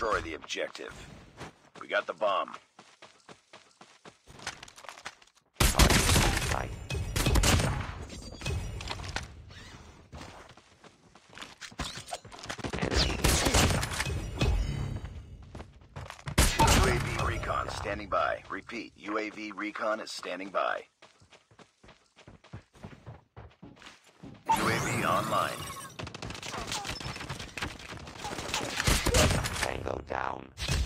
destroy the objective. We got the bomb. UAV recon standing by. Repeat, UAV recon is standing by. UAV online. Tango down.